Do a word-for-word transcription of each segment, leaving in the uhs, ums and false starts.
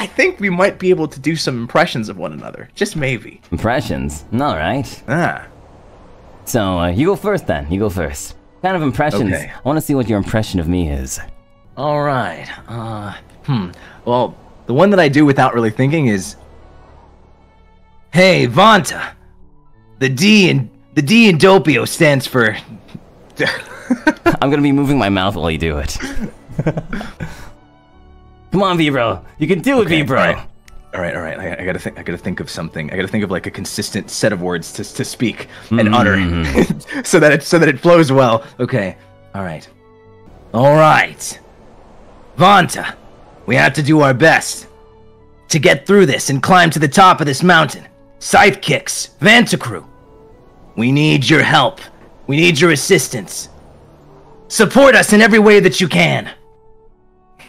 I think we might be able to do some impressions of one another. Just maybe. Impressions? All right. Ah. So, uh, you go first then. You go first. Kind of impressions. Okay. I want to see what your impression of me is. All right. Uh, hmm. Well, the one that I do without really thinking is... Hey, Vanta! The D in, the D in Doppio stands for... I'm gonna be moving my mouth while you do it. Come on, V-Bro. You can do it, okay, V-Bro. All right, all right. All right. I, I gotta think. I gotta think of something. I gotta think of like a consistent set of words to to speak and mm-hmm. utter, so that it so that it flows well. Okay. All right. All right. Vanta, we have to do our best to get through this and climb to the top of this mountain. Scythekicks, Vantacrow. We need your help. We need your assistance. Support us in every way that you can.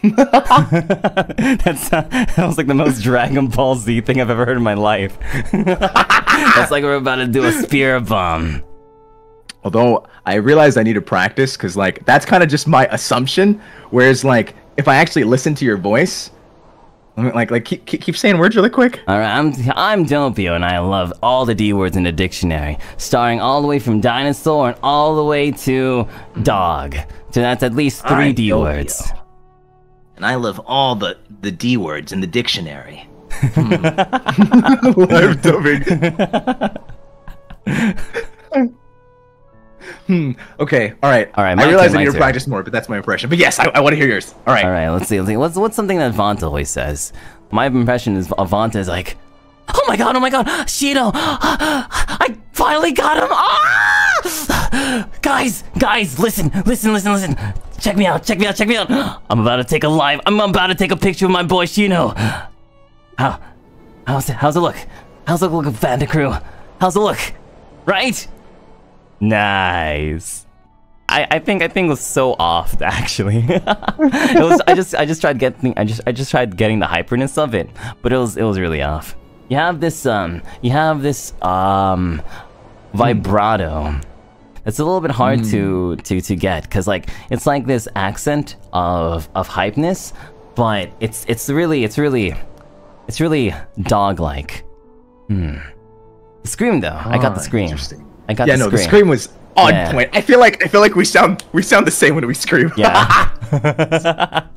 That sounds like the most Dragon Ball Z thing I've ever heard in my life. That's like we're about to do a spear bomb. Although I realize I need to practice, because like that's kind of just my assumption. Whereas like if I actually listen to your voice, I mean, like like keep keep saying words really quick. All right, I'm I'm Doppio, and I love all the D words in the dictionary, starting all the way from dinosaur and all the way to dog. So that's at least three I'm D Doppio. Words. And I love all the, the D words in the dictionary. Hmm. Live dubbing. hmm. Okay. All right. All right. I realize I need to practice more, but that's my impression. But yes, I, I want to hear yours. All right. All right. Let's see. Let's see. What's what's something that Vanta always says? My impression is Vanta is like, oh my god, oh my god, Shido, I finally got him. Ah! Guys, guys, listen, listen, listen, listen. Check me out, check me out, check me out! I'm about to take a live- I'm about to take a picture of my boy Shino! How- how's it- how's it look? How's it look of Vantacrow? How's it look? Right? Nice. I- I think- I think it was so off, actually. It was- I just- I just tried getting- I just- I just tried getting the hyperness of it, but it was- it was really off. You have this, um- you have this, um... vibrato. It's a little bit hard mm. to, to to get, cause like it's like this accent of of hypeness, but it's it's really it's really it's really dog-like. Hmm. The scream though, oh, I got the scream. I got yeah, the no, scream. Yeah, no, the scream was on yeah. point. I feel like I feel like we sound we sound the same when we scream. Yeah.